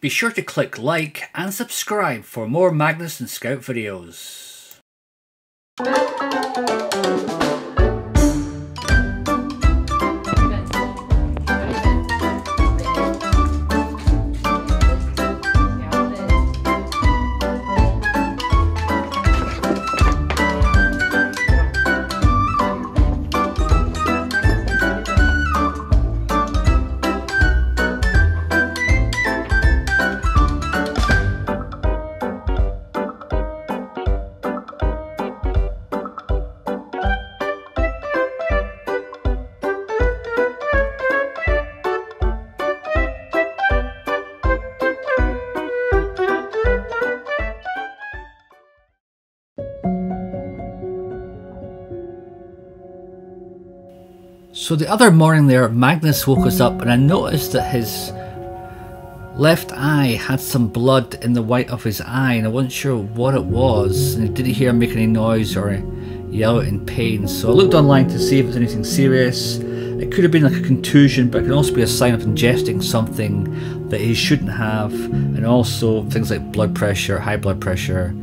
Be sure to click like and subscribe for more Magnus and Scout videos. So the other morning there, Magnus woke us up and I noticed that his left eye had some blood in the white of his eye and I wasn't sure what it was, and he didn't hear him make any noise or yell out in pain. So I looked online to see if it was anything serious. It could have been like a contusion, but it can also be a sign of ingesting something that he shouldn't have, and also things like blood pressure, high blood pressure,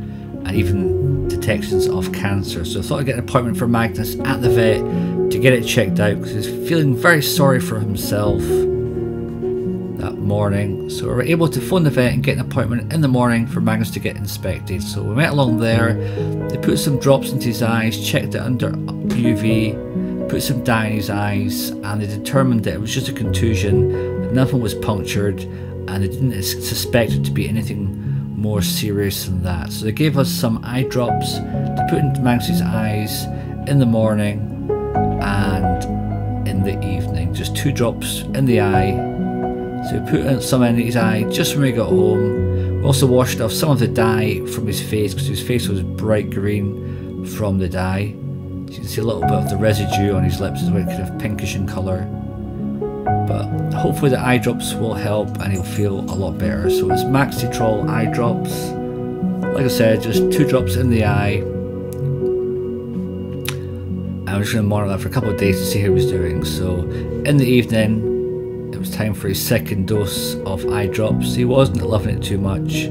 and even detections of cancer. So I thought I'd get an appointment for Magnus at the vet to get it checked out, because he's feeling very sorry for himself that morning. So we were able to phone the vet and get an appointment in the morning for Magnus to get inspected. So we went along there, they put some drops into his eyes, checked it under UV, put some dye in his eyes, and they determined that it was just a contusion, that nothing was punctured, and they didn't suspect it to be anything more serious than that. So they gave us some eye drops to put into Magnus's eyes in the morning and in the evening, just 2 drops in the eye. So we put some in his eye just when we got home. We also washed off some of the dye from his face, because his face was bright green from the dye. So you can see a little bit of the residue on his lips as well, kind of pinkish in colour. But hopefully the eye drops will help and he'll feel a lot better. So it's Maxitrol eye drops. Like I said, just 2 drops in the eye. I was going to monitor that for a couple of days to see how he was doing. So in the evening, it was time for his second dose of eye drops. He wasn't loving it too much,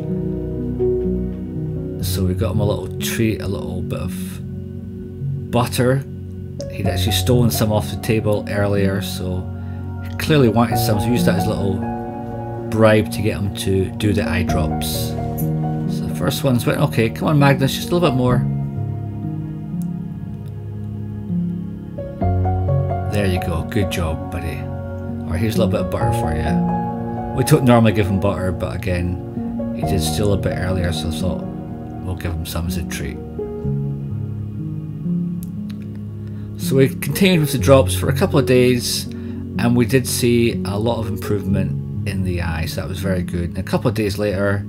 so we got him a little treat, a little bit of butter. He'd actually stolen some off the table earlier, so he clearly wanted some, so we used that as a little bribe to get him to do the eye drops. So the first ones went, okay, come on Magnus, just a little bit more. There you go, good job buddy. Or here's a little bit of butter for you. We don't normally give him butter, but again, he did steal a bit earlier, so I thought we'll give him some as a treat. So we continued with the drops for a couple of days, and we did see a lot of improvement in the eye, so that was very good. And a couple of days later,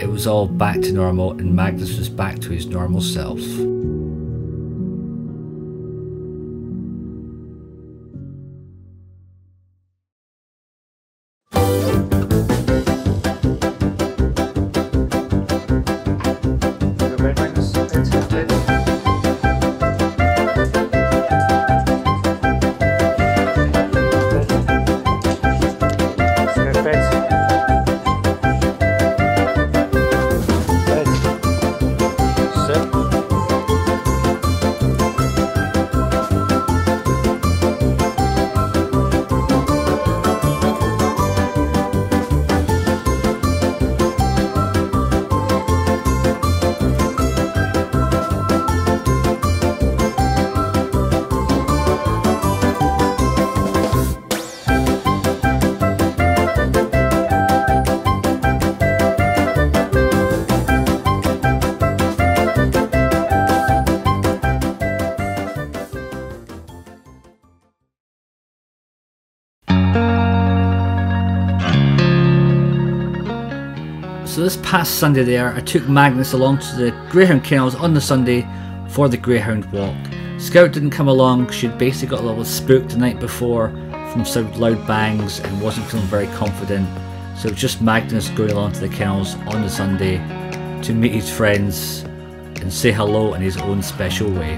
it was all back to normal, and Magnus was back to his normal self. So this past Sunday there, I took Magnus along to the Greyhound Kennels on the Sunday for the Greyhound walk. Scout didn't come along, she'd basically got a little spooked the night before from some loud bangs and wasn't feeling very confident. So it was just Magnus going along to the kennels on the Sunday to meet his friends and say hello in his own special way.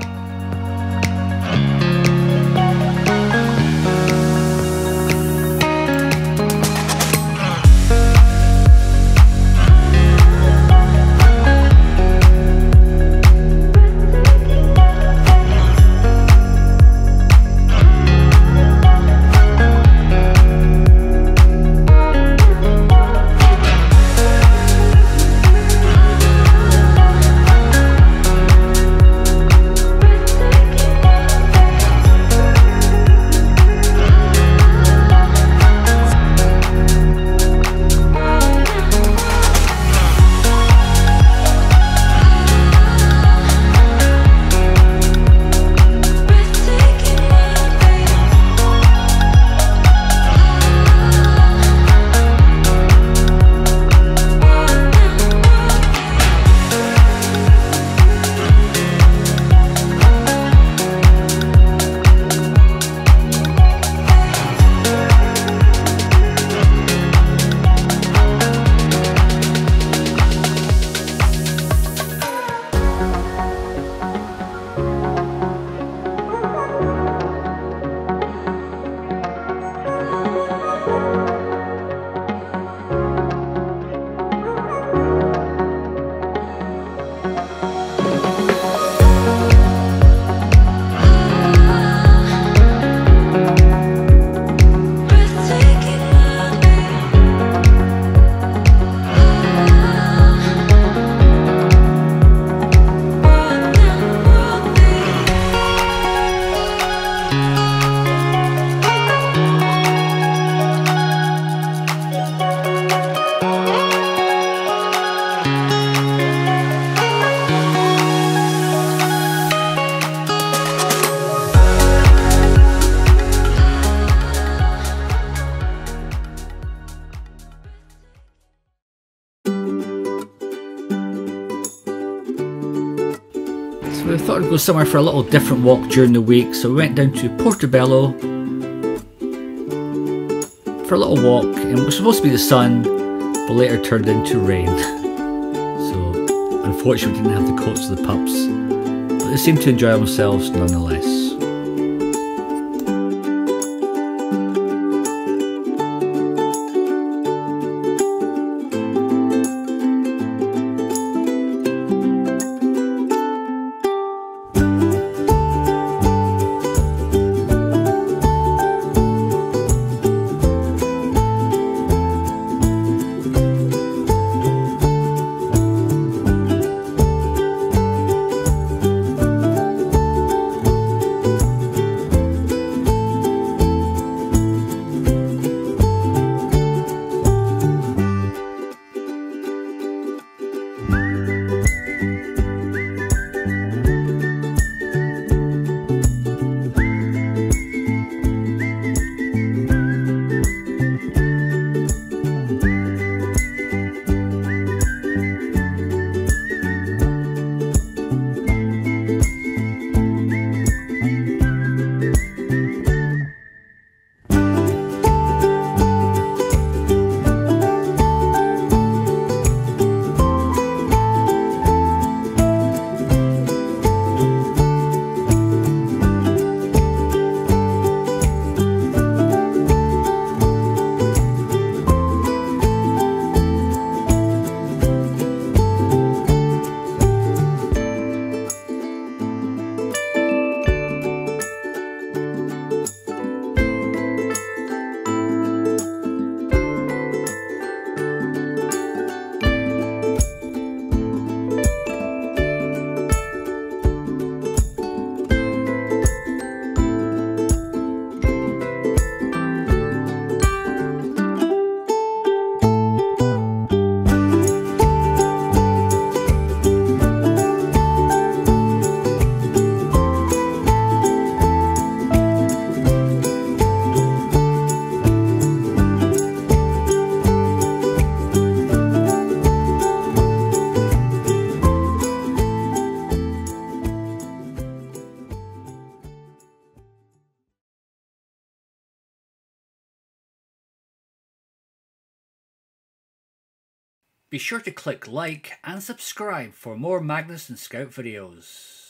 to go somewhere for a little different walk during the week, so we went down to Portobello for a little walk, and it was supposed to be the sun, but later turned into rain. So unfortunately we didn't have the coats of the pups, but they seemed to enjoy themselves nonetheless. Be sure to click like and subscribe for more Magnus and Scout videos.